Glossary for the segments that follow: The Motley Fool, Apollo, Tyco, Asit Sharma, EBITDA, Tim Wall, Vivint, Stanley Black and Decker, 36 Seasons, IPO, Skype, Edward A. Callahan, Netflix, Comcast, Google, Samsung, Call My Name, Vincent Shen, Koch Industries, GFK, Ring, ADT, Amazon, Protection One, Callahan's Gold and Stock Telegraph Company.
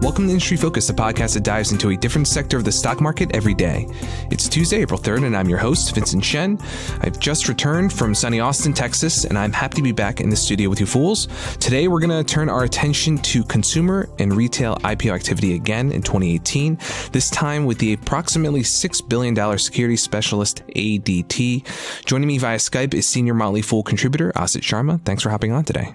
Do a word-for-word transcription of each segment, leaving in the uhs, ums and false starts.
Welcome to Industry Focus, a podcast that dives into a different sector of the stock market every day. It's Tuesday, April third, and I'm your host, Vincent Shen. I've just returned from sunny Austin, Texas, and I'm happy to be back in the studio with you fools. Today, we're going to turn our attention to consumer and retail I P O activity again in twenty eighteen, this time with the approximately six billion dollar security specialist, A D T. Joining me via Skype is senior Motley Fool contributor, Asit Sharma. Thanks for hopping on today.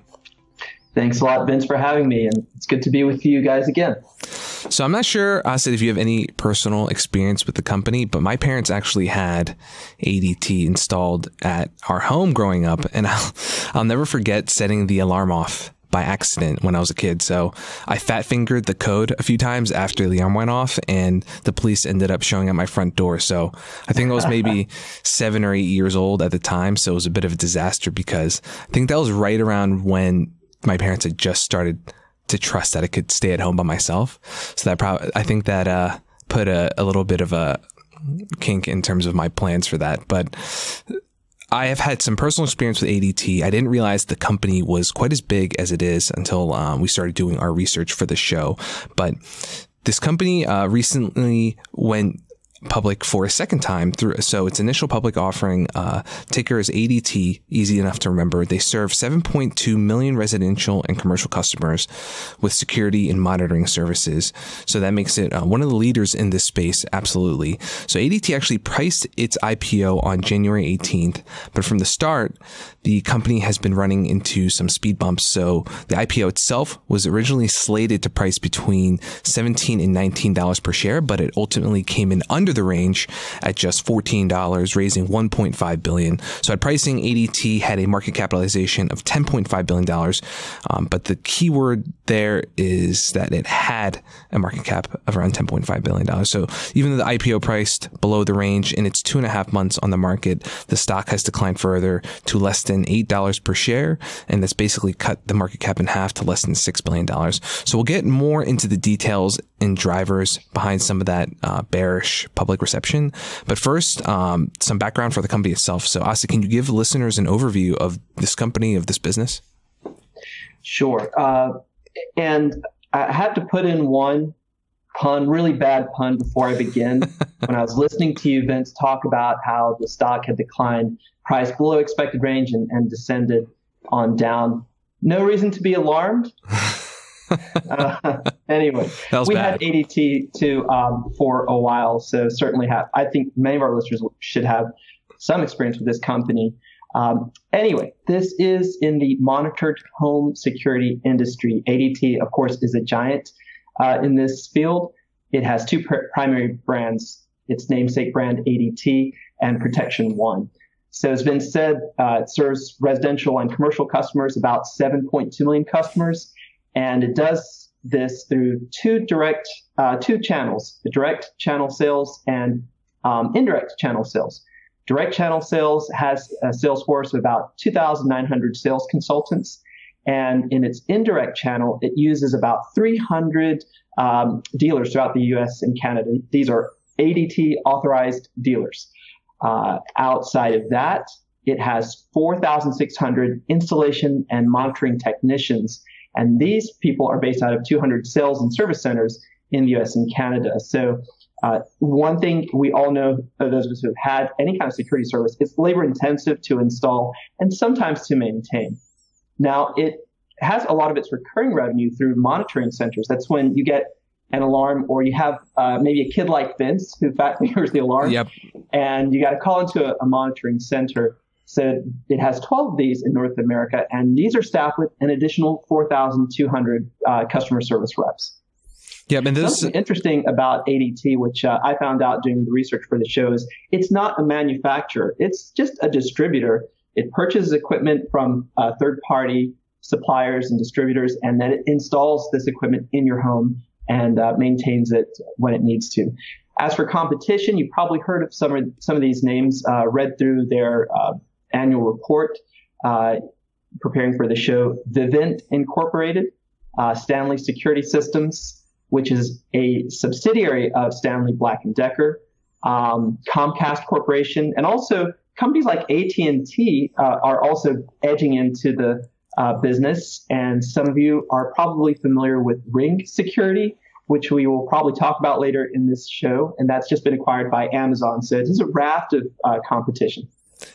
Thanks a lot, Vince, for having me, and it's good to be with you guys again. So I'm not sure, Asit, if you have any personal experience with the company, but my parents actually had A D T installed at our home growing up, and I'll, I'll never forget setting the alarm off by accident when I was a kid. So I fat fingered the code a few times after the alarm went off, and the police ended up showing at my front door. So I think I was maybe seven or eight years old at the time, so it was a bit of a disaster because I think that was right around when my parents had just started to trust that I could stay at home by myself. So that probably, I think that uh, put a, a little bit of a kink in terms of my plans for that. But I have had some personal experience with A D T. I didn't realize the company was quite as big as it is until um, we started doing our research for the show. But this company uh, recently went public for a second time through, so its initial public offering, uh, ticker is A D T, easy enough to remember. They serve seven point two million residential and commercial customers with security and monitoring services. So that makes it uh, one of the leaders in this space, absolutely. So A D T actually priced its I P O on January eighteenth, but from the start, the company has been running into some speed bumps. So the I P O itself was originally slated to price between seventeen and nineteen dollars per share, but it ultimately came in under the range at just fourteen dollars, raising one point five billion dollars. So at pricing, A D T had a market capitalization of ten point five billion dollars. Um, but the key word there is that it had a market cap of around ten point five billion dollars. So even though the I P O priced below the range in its two and a half months on the market, the stock has declined further to less than eight dollars per share. And that's basically cut the market cap in half to less than six billion dollars. So we'll get more into the details and drivers behind some of that uh, bearish public reception. But first, um, some background for the company itself. So Asit, can you give listeners an overview of this company, of this business? Sure. Uh, and I had to put in one pun, really bad pun, before I begin. When I was listening to you, Vince, talk about how the stock had declined, priced below expected range, and, and descended on down. No reason to be alarmed. uh, anyway, we bad. had A D T too um, for a while, so certainly have. I think many of our listeners should have some experience with this company. Um, anyway, this is in the monitored home security industry. A D T, of course, is a giant uh, in this field. It has two pr primary brands: its namesake brand A D T and Protection One. So as been said, uh, it serves residential and commercial customers, about seven point two million customers. And it does this through two direct, uh, two channels, the direct channel sales and um, indirect channel sales. Direct channel sales has a sales force of about two thousand nine hundred sales consultants. And in its indirect channel, it uses about three hundred um, dealers throughout the U S and Canada. These are A D T authorized dealers. Uh, outside of that, it has four thousand six hundred installation and monitoring technicians. And these people are based out of two hundred sales and service centers in the U S and Canada. So uh, one thing we all know, those of us who have had any kind of security service, it's labor intensive to install and sometimes to maintain. Now, it has a lot of its recurring revenue through monitoring centers. That's when you get an alarm, or you have uh, maybe a kid like Vince who fat fingers the alarm, yep, and you got to call into a, a monitoring center. So it has twelve of these in North America, and these are staffed with an additional four thousand two hundred uh, customer service reps. Yeah, and this something interesting about A D T, which uh, I found out doing the research for the show, is it's not a manufacturer; it's just a distributor. It purchases equipment from uh, third-party suppliers and distributors, and then it installs this equipment in your home and uh, maintains it when it needs to. As for competition, you've probably heard of some of some of these names. Uh, read through their uh, annual report, uh, preparing for the show, Vivint Incorporated, uh, Stanley Security Systems, which is a subsidiary of Stanley Black and Decker, um, Comcast Corporation, and also companies like A T and T uh, are also edging into the uh, business. And some of you are probably familiar with Ring Security, which we will probably talk about later in this show. And that's just been acquired by Amazon. So it is a raft of uh, competition.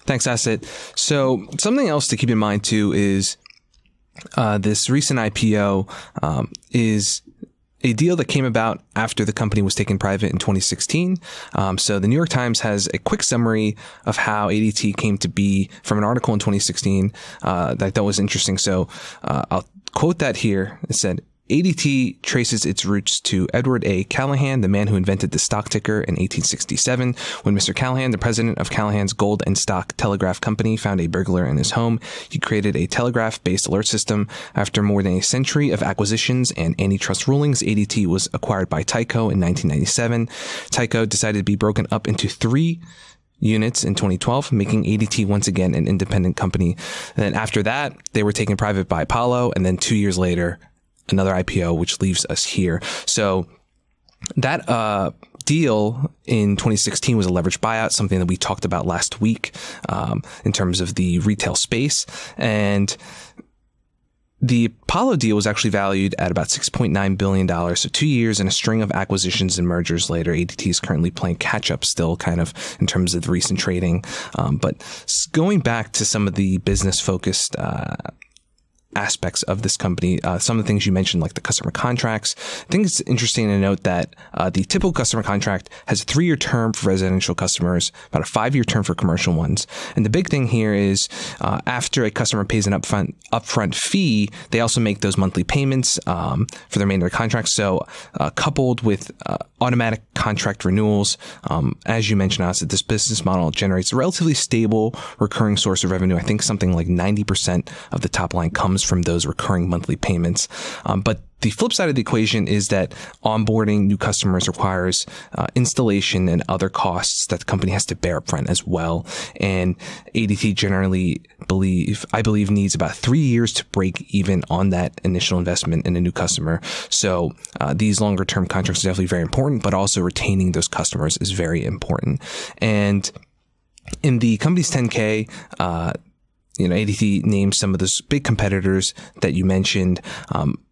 Thanks, Asit. So something else to keep in mind, too, is uh, this recent I P O um, is a deal that came about after the company was taken private in twenty sixteen. Um, so the New York Times has a quick summary of how A D T came to be from an article in twenty sixteen uh, that I thought was interesting. So uh, I'll quote that here. It said, A D T traces its roots to Edward A. Callahan, the man who invented the stock ticker in eighteen sixty-seven, when Mister Callahan, the president of Callahan's Gold and Stock Telegraph Company, found a burglar in his home. He created a telegraph-based alert system. After more than a century of acquisitions and antitrust rulings, A D T was acquired by Tyco in nineteen ninety-seven. Tyco decided to be broken up into three units in twenty twelve, making A D T once again an independent company. And then after that, they were taken private by Apollo, and then two years later, another I P O, which leaves us here. So that uh, deal in twenty sixteen was a leveraged buyout, something that we talked about last week um, in terms of the retail space. And the Apollo deal was actually valued at about six point nine billion dollars. So two years and a string of acquisitions and mergers later, A D T is currently playing catch up still, kind of in terms of the recent trading. Um, but going back to some of the business focused uh aspects of this company, uh, some of the things you mentioned, like the customer contracts. I think it's interesting to note that uh, the typical customer contract has a three-year term for residential customers, about a five-year term for commercial ones. And the big thing here is uh, after a customer pays an upfront upfront fee, they also make those monthly payments um, for the remainder of the contract. So uh, coupled with uh, automatic contract renewals, um, as you mentioned, Asit, this business model generates a relatively stable recurring source of revenue. I think something like ninety percent of the top line comes from those recurring monthly payments. Um, but the flip side of the equation is that onboarding new customers requires uh, installation and other costs that the company has to bear upfront as well. And A D T generally believe, I believe, needs about three years to break even on that initial investment in a new customer. So uh, these longer term contracts are definitely very important, but also retaining those customers is very important. And in the company's ten K, uh, you know, A D T names some of those big competitors that you mentioned. Um,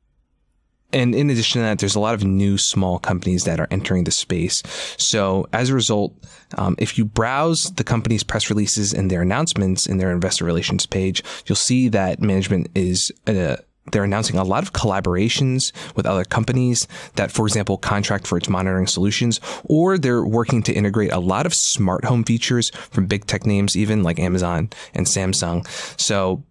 and in addition to that, there's a lot of new small companies that are entering the space. So as a result, um, if you browse the company's press releases and their announcements in their investor relations page, you'll see that management is uh, they're announcing a lot of collaborations with other companies that, for example, contract for its monitoring solutions, or they're working to integrate a lot of smart home features from big tech names, even like Amazon and Samsung. So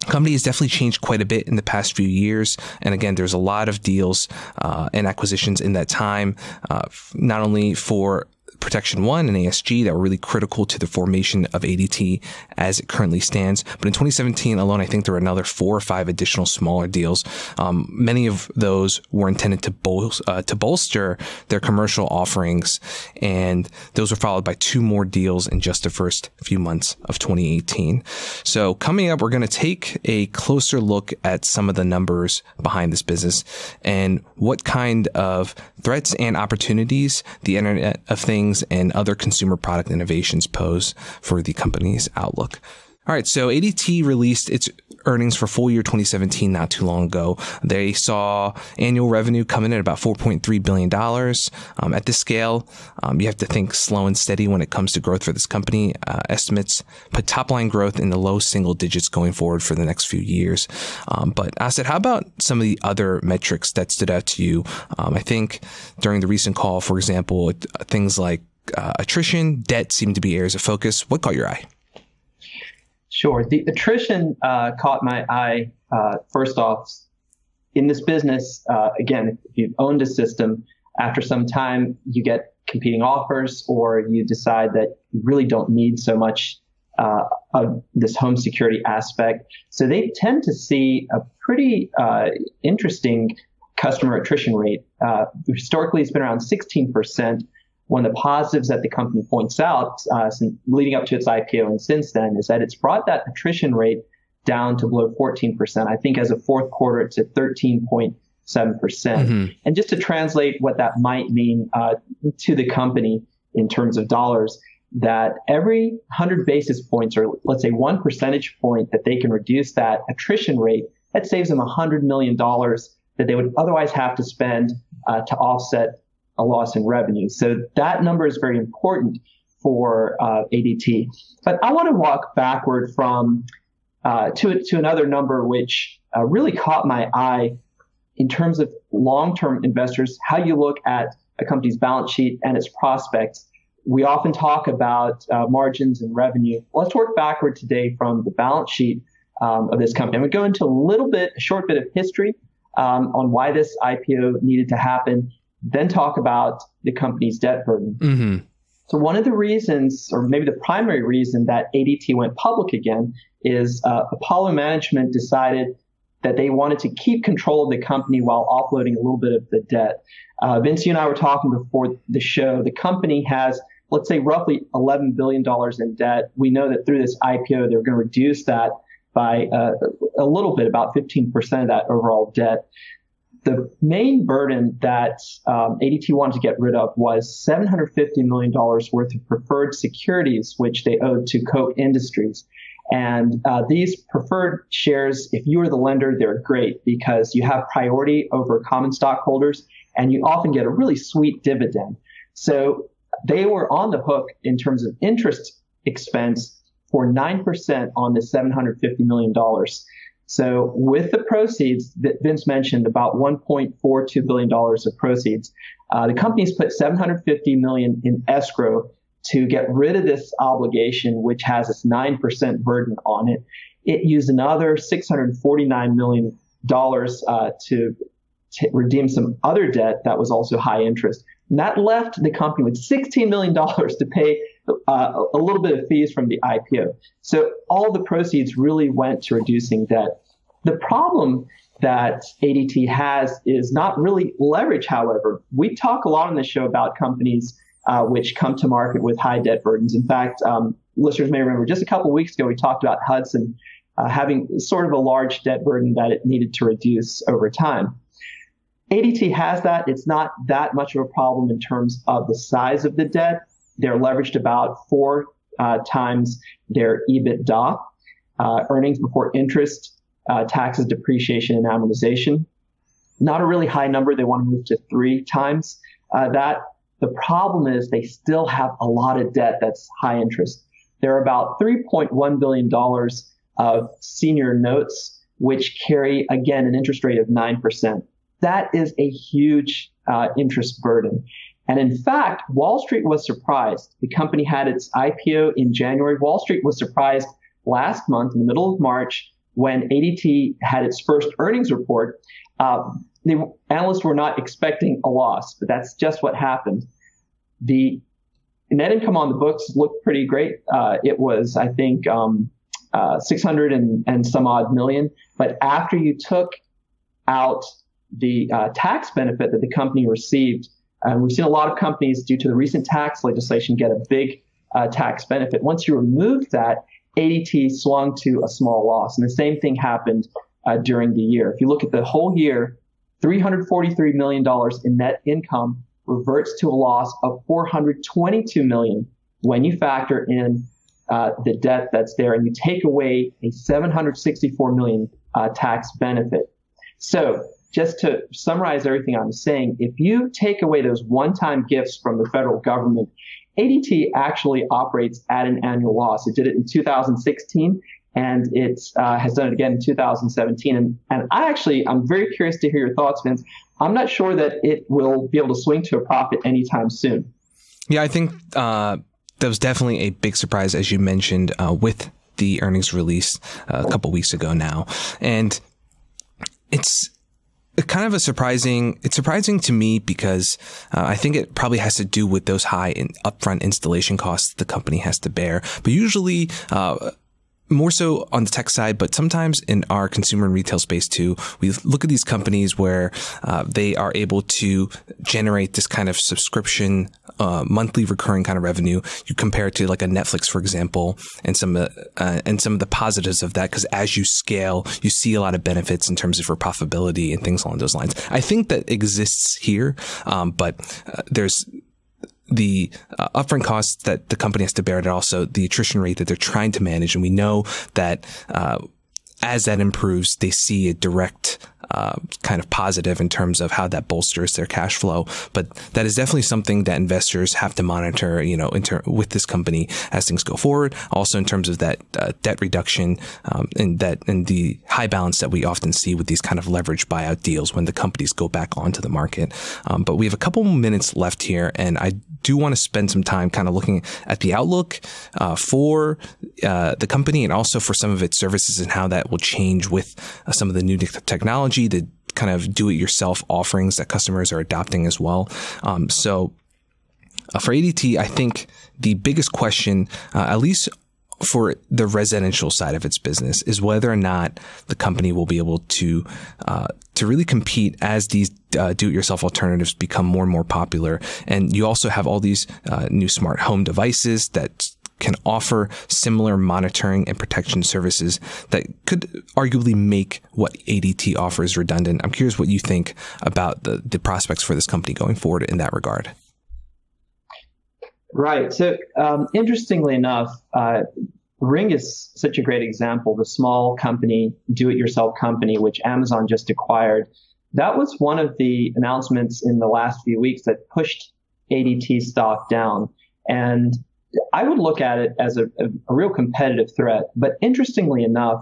the company has definitely changed quite a bit in the past few years. And again, there's a lot of deals uh, and acquisitions in that time, uh, not only for Protection One and A S G that were really critical to the formation of A D T as it currently stands. But in twenty seventeen alone, I think there were another four or five additional smaller deals. Um, many of those were intended to, bol uh, to bolster their commercial offerings, and those were followed by two more deals in just the first few months of twenty eighteen. So coming up, we're going to take a closer look at some of the numbers behind this business and what kind of threats and opportunities the Internet of Things and other consumer product innovations pose for the company's outlook. All right, so A D T released its earnings for full year twenty seventeen not too long ago. They saw annual revenue come in at about four point three billion dollars. Um, at this scale, um, you have to think slow and steady when it comes to growth for this company. Uh, estimates put top-line growth in the low single digits going forward for the next few years. Um, but Asit, how about some of the other metrics that stood out to you? Um, I think during the recent call, for example, things like uh, attrition, debt seemed to be areas of focus. What caught your eye? Sure. The attrition uh, caught my eye. Uh, first off, in this business, uh, again, if you've owned a system, after some time, you get competing offers, or you decide that you really don't need so much uh, of this home security aspect. So they tend to see a pretty uh, interesting customer attrition rate. Uh, historically, it's been around sixteen percent. One of the positives that the company points out uh, since leading up to its I P O and since then is that it's brought that attrition rate down to below fourteen percent. I think as of fourth quarter, it's at thirteen point seven percent. Mm-hmm. And just to translate what that might mean uh, to the company in terms of dollars, that every one hundred basis points, or let's say one percentage point, that they can reduce that attrition rate, that saves them one hundred million dollars that they would otherwise have to spend uh, to offset a loss in revenue. So that number is very important for uh, A D T. But I want to walk backward from uh, to, to another number which uh, really caught my eye in terms of long-term investors, how you look at a company's balance sheet and its prospects. We often talk about uh, margins and revenue. Let's work backward today from the balance sheet um, of this company. I'm going to go into a little bit, a short bit of history um, on why this I P O needed to happen, then talk about the company's debt burden. Mm-hmm. So one of the reasons, or maybe the primary reason, that A D T went public again is uh, Apollo management decided that they wanted to keep control of the company while offloading a little bit of the debt. Uh, Vince, you and I were talking before the show. The company has, let's say, roughly eleven billion dollars in debt. We know that through this I P O, they're going to reduce that by uh, a little bit, about fifteen percent of that overall debt. The main burden that um, A D T wanted to get rid of was seven hundred fifty million dollars worth of preferred securities, which they owed to Koch Industries. And uh, these preferred shares, if you are the lender, they're great because you have priority over common stockholders, and you often get a really sweet dividend. So they were on the hook in terms of interest expense for nine percent on the seven hundred fifty million dollars. So with the proceeds that Vince mentioned, about one point four two billion dollars of proceeds, uh, the company's put seven hundred fifty million dollars in escrow to get rid of this obligation, which has this nine percent burden on it. It used another six hundred forty-nine million dollars uh, to t- redeem some other debt that was also high interest. And that left the company with sixteen million dollars to pay uh, a little bit of fees from the I P O. So all the proceeds really went to reducing debt. The problem that A D T has is not really leverage, however. We talk a lot on the show about companies Uh, which come to market with high debt burdens. In fact, um, listeners may remember just a couple weeks ago, we talked about Hudson uh, having sort of a large debt burden that it needed to reduce over time. A D T has that. It's not that much of a problem in terms of the size of the debt. They're leveraged about four uh, times their EBITDA, uh, earnings before interest, uh, taxes, depreciation, and amortization. Not a really high number. They want to move to three times uh, that. The problem is they still have a lot of debt that's high interest. There are about three point one billion dollars of senior notes, which carry, again, an interest rate of nine percent. That is a huge uh, interest burden. And in fact, Wall Street was surprised. The company had its I P O in January. Wall Street was surprised last month, in the middle of March, when A D T had its first earnings report. Uh, The analysts were not expecting a loss, but that's just what happened. The net income on the books looked pretty great. Uh, it was, I think, um, uh, six hundred and, and some odd million. But after you took out the uh, tax benefit that the company received, and we've seen a lot of companies, due to the recent tax legislation, get a big uh, tax benefit. Once you removed that, A D T swung to a small loss. And the same thing happened uh, during the year. If you look at the whole year, three hundred forty-three million dollars in net income reverts to a loss of four hundred twenty-two million dollars when you factor in uh, the debt that's there and you take away a seven hundred sixty-four million dollars uh, tax benefit. So just to summarize everything I'm saying, if you take away those one-time gifts from the federal government, A D T actually operates at an annual loss. It did it in two thousand sixteen. And it uh, has done it again in two thousand seventeen. And, and I actually, I'm very curious to hear your thoughts, Vince. I'm not sure that it will be able to swing to a profit anytime soon. Yeah, I think uh, that was definitely a big surprise, as you mentioned, uh, with the earnings release uh, a couple weeks ago now. And it's kind of a surprising, it's surprising to me because uh, I think it probably has to do with those high in upfront installation costs the company has to bear. But usually, uh, more so on the tech side, but sometimes in our consumer and retail space too, we look at these companies where uh, they are able to generate this kind of subscription, uh, monthly recurring kind of revenue. You compare it to like a Netflix, for example, and some uh, uh, and some of the positives of that, because as you scale, you see a lot of benefits in terms of your profitability and things along those lines. I think that exists here, um, but uh, there's the uh, upfront costs that the company has to bear, and also the attrition rate that they're trying to manage. And we know that uh, as that improves, they see a direct uh, kind of positive in terms of how that bolsters their cash flow. But that is definitely something that investors have to monitor, you know, in ter with this company as things go forward. Also, in terms of that uh, debt reduction um, and that and the high balance that we often see with these kind of leveraged buyout deals when the companies go back onto the market. Um, but we have a couple minutes left here, and I do want to spend some time kind of looking at the outlook uh, for uh, the company, and also for some of its services and how that will change with uh, some of the new technology, the kind of do-it-yourself offerings that customers are adopting as well. Um, so uh, for A D T, I think the biggest question, uh, at least for the residential side of its business, is whether or not the company will be able to uh, to really compete as these uh, do-it-yourself alternatives become more and more popular. And you also have all these uh, new smart home devices that can offer similar monitoring and protection services that could arguably make what A D T offers redundant. I'm curious what you think about the, the prospects for this company going forward in that regard. Right. So um, interestingly enough, uh, Ring is such a great example. The small company, do-it-yourself company, which Amazon just acquired, that was one of the announcements in the last few weeks that pushed A D T stock down. And I would look at it as a, a real competitive threat. But interestingly enough,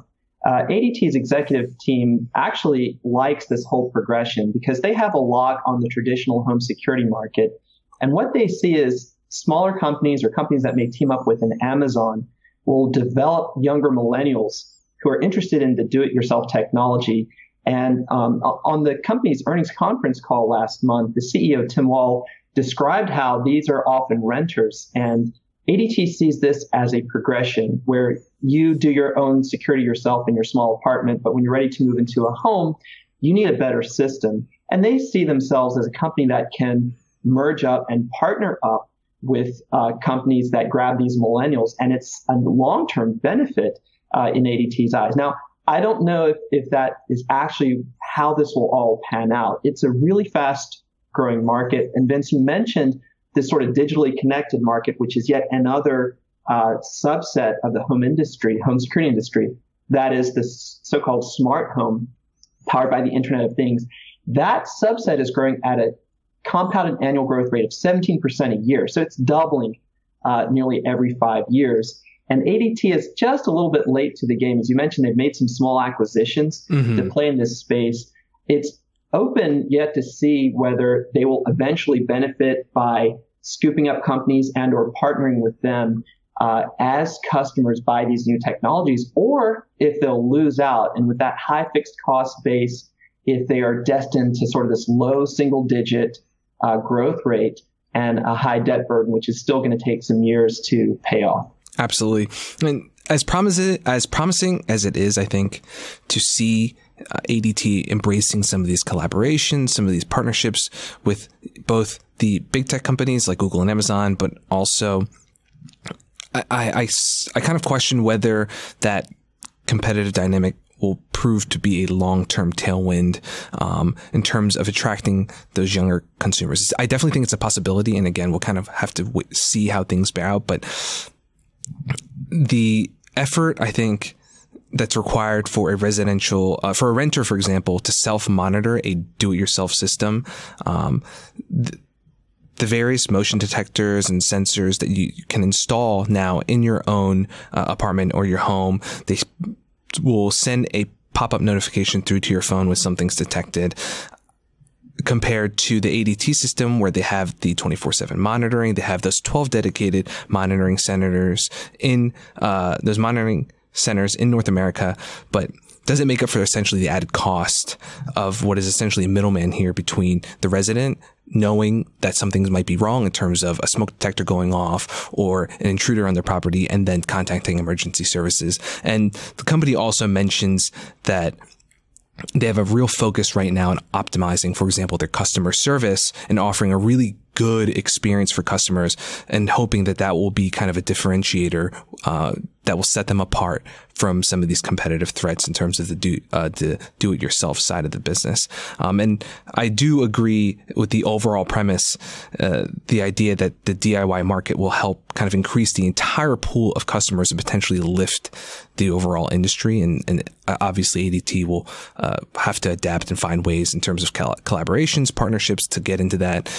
uh, A D T's executive team actually likes this whole progression because they have a lot on the traditional home security market. And what they see is smaller companies or companies that may team up with an Amazon will develop younger millennials who are interested in the do-it-yourself technology. And um, on the company's earnings conference call last month, the C E O, Tim Wall, described how these are often renters, and A D T sees this as a progression where you do your own security yourself in your small apartment, but when you're ready to move into a home, you need a better system. And they see themselves as a company that can merge up and partner up with uh, companies that grab these millennials, and it's a long-term benefit uh, in A D T's eyes. Now, I don't know if, if that is actually how this will all pan out. It's a really fast-growing market, and Vince, you mentioned this sort of digitally connected market, which is yet another uh, subset of the home industry, home security industry, that is this so-called smart home powered by the Internet of Things. That subset is growing at a compounded annual growth rate of seventeen percent a year. So it's doubling uh, nearly every five years. And A D T is just a little bit late to the game. As you mentioned, they've made some small acquisitions mm-hmm. to play in this space. It's open yet to see whether they will eventually benefit by scooping up companies and or partnering with them uh, as customers buy these new technologies, or if they'll lose out. And with that high fixed cost base, if they are destined to sort of this low single digit uh, growth rate and a high debt burden, which is still going to take some years to pay off. Absolutely. I mean, as promising, as promising as it is, I think, to see Uh, A D T embracing some of these collaborations, some of these partnerships with both the big tech companies like Google and Amazon, but also I, I, I, I kind of question whether that competitive dynamic will prove to be a long-term tailwind um, in terms of attracting those younger consumers. I definitely think it's a possibility, and again, we'll kind of have to wait, see how things bear out, but the effort, I think, that's required for a residential, uh, for a renter, for example, to self-monitor a do-it-yourself system. Um, th the various motion detectors and sensors that you can install now in your own uh, apartment or your home, they will send a pop-up notification through to your phone when something's detected. Compared to the A D T system, where they have the twenty-four seven monitoring, they have those twelve dedicated monitoring centers in uh, those monitoring centers in North America, but doesn't make up for essentially the added cost of what is essentially a middleman here between the resident knowing that something might be wrong in terms of a smoke detector going off or an intruder on their property, and then contacting emergency services. And the company also mentions that they have a real focus right now on optimizing, for example, their customer service and offering a really good experience for customers, and hoping that that will be kind of a differentiator uh, that will set them apart from some of these competitive threats in terms of the do, uh, the do-it-yourself side of the business. Um, and I do agree with the overall premise, uh, the idea that the D I Y market will help kind of increase the entire pool of customers and potentially lift the overall industry. And, and obviously A D T will uh, have to adapt and find ways in terms of collaborations, partnerships to get into that.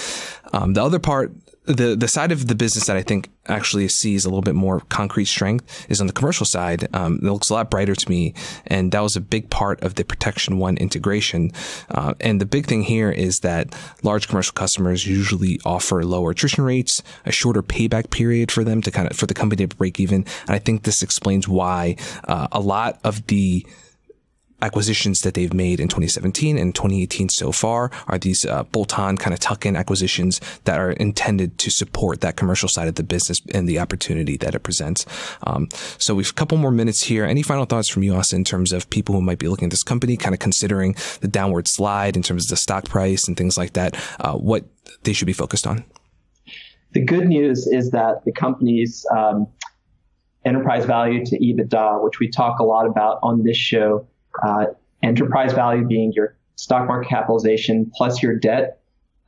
Um, the other part, the the side of the business that I think actually sees a little bit more concrete strength is on the commercial side. Um, it looks a lot brighter to me, and that was a big part of the Protection One integration. Uh, and the big thing here is that large commercial customers usually offer lower attrition rates, a shorter payback period for them to kind of for the company to break even. And I think this explains why uh, a lot of the acquisitions that they've made in twenty seventeen and twenty eighteen so far are these uh, bolt-on kind of tuck-in acquisitions that are intended to support that commercial side of the business and the opportunity that it presents. Um, so we've a couple more minutes here. Any final thoughts from you, Asit, in terms of people who might be looking at this company, kind of considering the downward slide in terms of the stock price and things like that, uh, what they should be focused on? The good news is that the company's um, enterprise value to EBITDA, which we talk a lot about on this show, Uh, enterprise value being your stock market capitalization plus your debt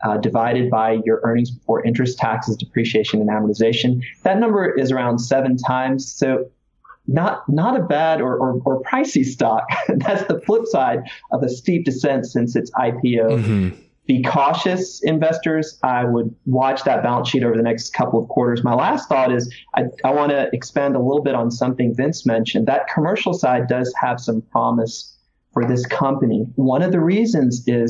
uh, divided by your earnings before interest, taxes, depreciation, and amortization. That number is around seven times. So not not a bad or, or, or pricey stock. That's the flip side of a steep descent since its I P O. Mm-hmm. Be cautious, investors. I would watch that balance sheet over the next couple of quarters. My last thought is I, I want to expand a little bit on something Vince mentioned. That commercial side does have some promise for this company. One of the reasons is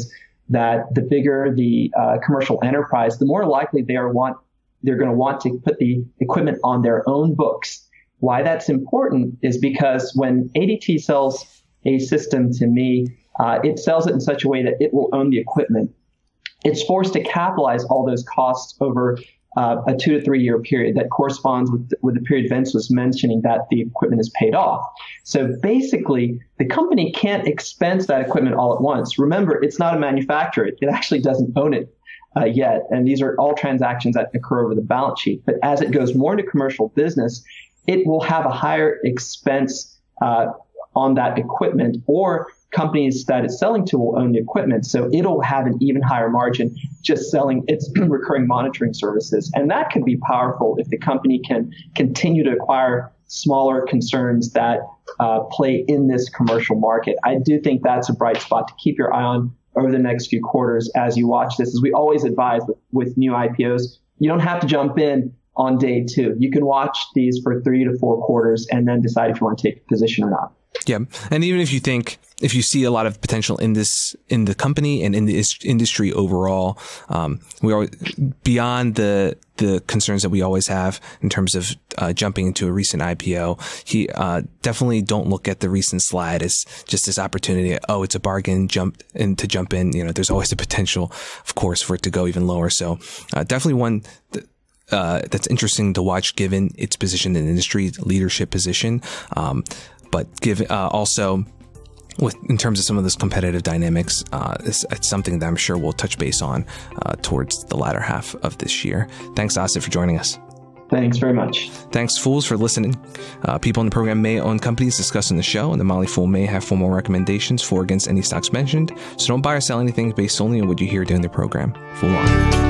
that the bigger the uh, commercial enterprise, the more likely they are want they're going to want to put the equipment on their own books. Why that's important is because when A D T sells a system to me, uh, it sells it in such a way that it will own the equipment. It's forced to capitalize all those costs over uh, a two to three year period that corresponds with, with the period Vince was mentioning that the equipment is paid off. So basically, the company can't expense that equipment all at once. Remember, it's not a manufacturer. It actually doesn't own it uh, yet. And these are all transactions that occur over the balance sheet. But as it goes more into commercial business, it will have a higher expense uh, on that equipment, or companies that it's selling to will own the equipment. So it'll have an even higher margin just selling its recurring monitoring services. And that could be powerful if the company can continue to acquire smaller concerns that uh, play in this commercial market. I do think that's a bright spot to keep your eye on over the next few quarters as you watch this. As we always advise with, with new I P Os, you don't have to jump in on day two. You can watch these for three to four quarters and then decide if you want to take a position or not. Yeah. And even if you think, if you see a lot of potential in this, in the company and in the industry overall, um, we are beyond the, the concerns that we always have in terms of uh, jumping into a recent I P O. He uh, definitely don't look at the recent slide as just this opportunity. Oh, it's a bargain, jump in to jump in. You know, there's always the potential, of course, for it to go even lower. So uh, definitely one that, uh, that's interesting to watch given its position in the industry, leadership position. Um, But give uh, also, with in terms of some of those competitive dynamics, uh, it's, it's something that I'm sure we'll touch base on uh, towards the latter half of this year. Thanks, Asit, for joining us. Thanks very much. Thanks, fools, for listening. Uh, people in the program may own companies discussed in the show, and the Motley Fool may have formal recommendations for or against any stocks mentioned. So don't buy or sell anything based solely on what you hear during the program. Fool on.